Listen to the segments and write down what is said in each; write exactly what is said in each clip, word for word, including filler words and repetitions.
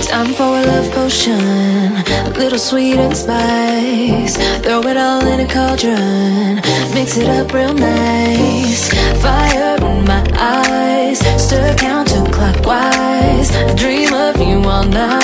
Time for a love potion, a little sweet and spice. Throw it all in a cauldron, mix it up real nice. Fire in my eyes, stir counterclockwise. I dream of you all night.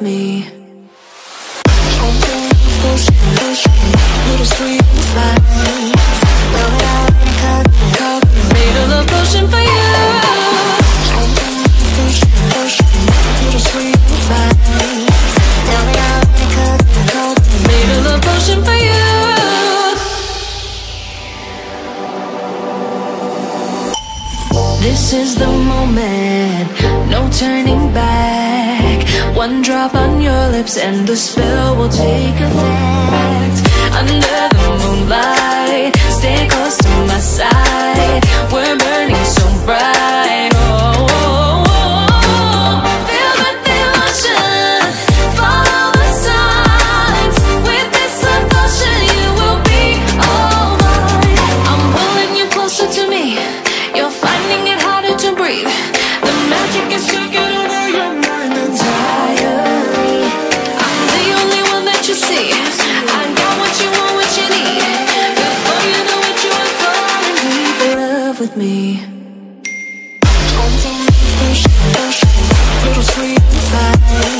Me. Little sweet smile. Made a love potion for you. Little sweet smile. Made a love potion for you. This is the moment, no turning back. One drop on your lips and the spell will take effect. Under the moonlight, stay close to my side. We're burning so bright. Oh, oh, oh, oh. Feel the emotion, follow the signs. With this love potion, you will be all mine. I'm pulling you closer to me. You're finding it harder to breathe. The magic is taking over your mind and time. With me, little sweet vibes. Made a love potion for you. Hey, yeah, yeah. Made a love potion for you. Feel the emotion, follow the signs. With this love potion, you will be all mine.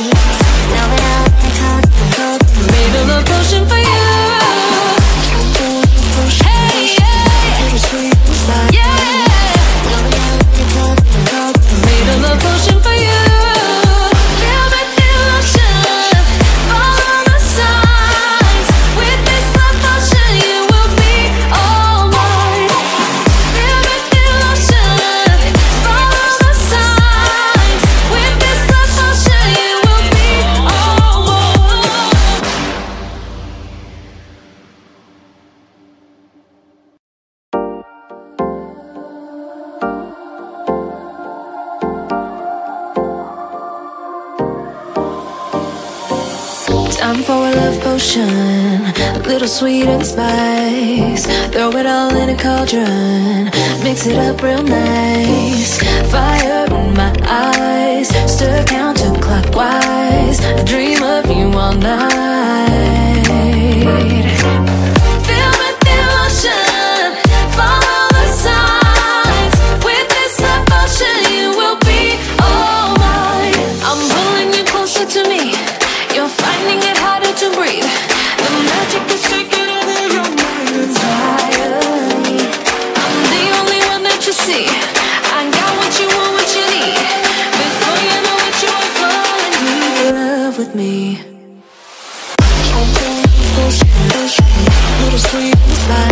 Time for a love potion, a little sweet and spice. Throw it all in a cauldron, mix it up real nice. Fire in my eyes, stir counterclockwise. I dream of you all night. Me. Little sweet smile.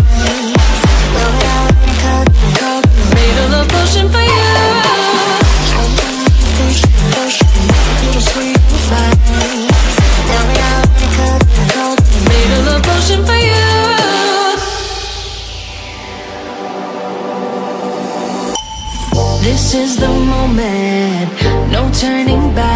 Made a love potion for you. Little sweet smile. Made a love potion for you. This is the moment, no turning back.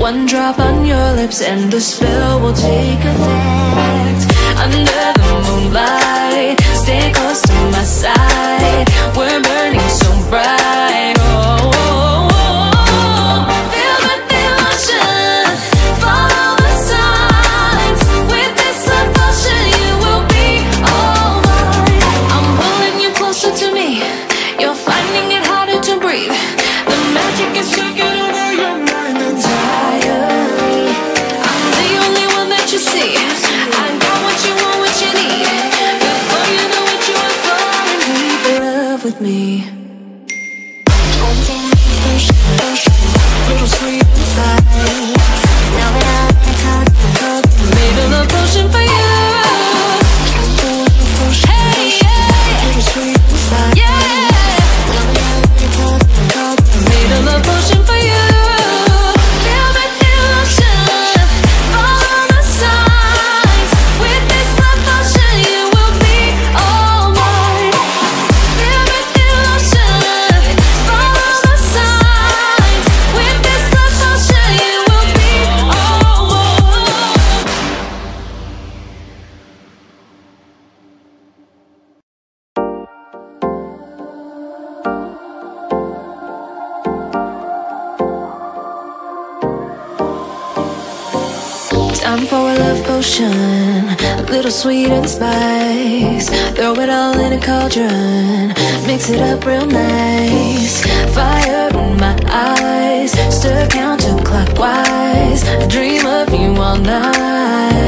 One drop on your lips and the spell will take effect. Under the moonlight, stay close to my side. We're burning so bright. Oh, oh, oh, oh. Feel the emotion, follow the signs. With this love potion, you will be all mine. I'm pulling you closer to me. You're finding it harder to breathe. The magic is taking over your mind and time. With me, little sweet vibes. Made a love potion for you. Hey, yeah. Time for a love potion, a little sweet and spice. Throw it all in a cauldron, mix it up real nice. Fire in my eyes, stir counterclockwise. I dream of you all night.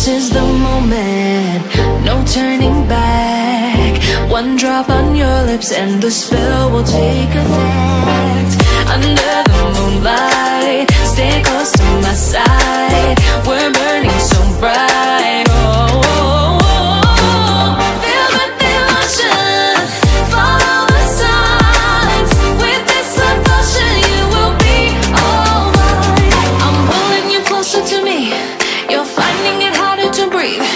This is the moment, no turning back. One drop on your lips and the spell will take effect. Under the moonlight, stay close to my side. We're burning so bright. Oh, oh, oh, oh. Feel the devotion, follow the signs. With this devotion, you will be alright. I'm pulling you closer to me. You're finding it harder to breathe.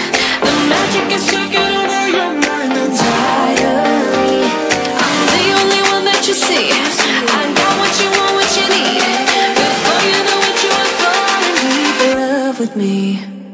The magic is taking over your mind entirely. I'm the only one that you see. I got what you want, what you need. Before you know what you are falling in love with me.